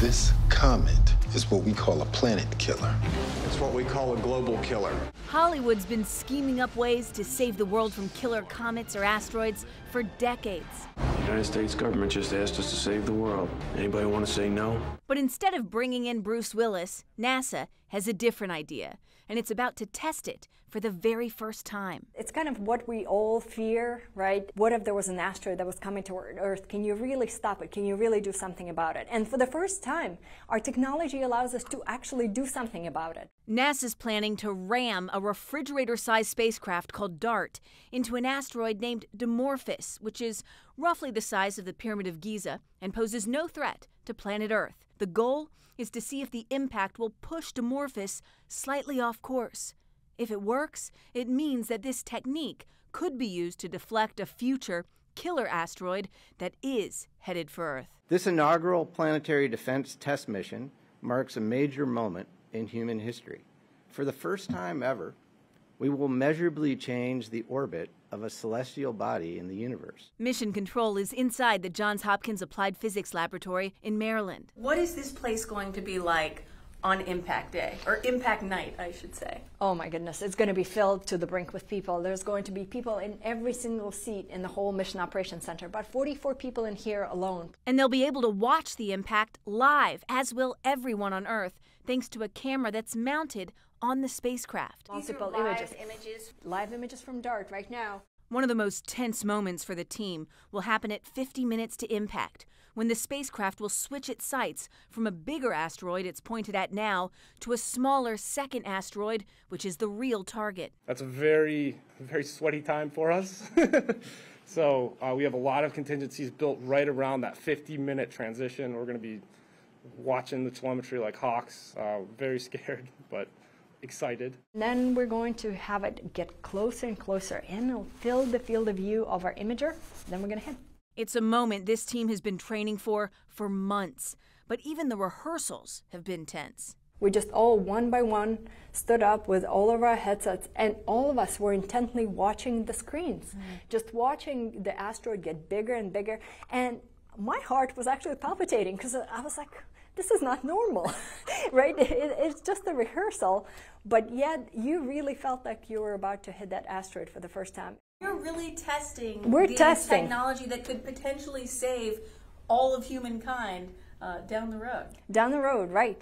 This comet is what we call a planet killer. It's what we call a global killer. Hollywood's been scheming up ways to save the world from killer comets or asteroids for decades. The United States government just asked us to save the world. Anybody want to say no? But instead of bringing in Bruce Willis, NASA has a different idea, and it's about to test it for the very first time. It's kind of what we all fear, right? What if there was an asteroid that was coming toward Earth? Can you really stop it? Can you really do something about it? And for the first time, our technology allows us to actually do something about it. NASA's planning to ram a refrigerator-sized spacecraft called DART into an asteroid named Dimorphos, which is roughly the size of the Pyramid of Giza and poses no threat to planet Earth. The goal is to see if the impact will push Dimorphos slightly off course. If it works, it means that this technique could be used to deflect a future killer asteroid that is headed for Earth. This inaugural planetary defense test mission marks a major moment in human history. For the first time ever, we will measurably change the orbit of a celestial body in the universe. Mission Control is inside the Johns Hopkins Applied Physics Laboratory in Maryland. What is this place going to be like on impact day, or impact night, I should say? Oh my goodness, it's going to be filled to the brink with people. There's going to be people in every single seat in the whole Mission Operations Center, about 44 people in here alone. And they'll be able to watch the impact live, as will everyone on Earth, thanks to a camera that's mounted on the spacecraft. Multiple images. Live images from DART right now. One of the most tense moments for the team will happen at 50 minutes to impact, when the spacecraft will switch its sights from a bigger asteroid it's pointed at now to a smaller second asteroid, which is the real target. That's a very, very sweaty time for us. So we have a lot of contingencies built right around that 50-minute transition. We're going to be watching the telemetry like hawks, very scared, but excited. And then we're going to have it get closer and closer, and it'll fill the field of view of our imager. Then we're going to hit. It's a moment this team has been training for months, but even the rehearsals have been tense. We just all, one by one, stood up with all of our headsets, and all of us were intently watching the screens, just watching the asteroid get bigger and bigger. And my heart was actually palpitating, because I was like, this is not normal, right? It's just a rehearsal, but yet you really felt like you were about to hit that asteroid for the first time. You're really testing the technology that could potentially save all of humankind down the road. Down the road, right.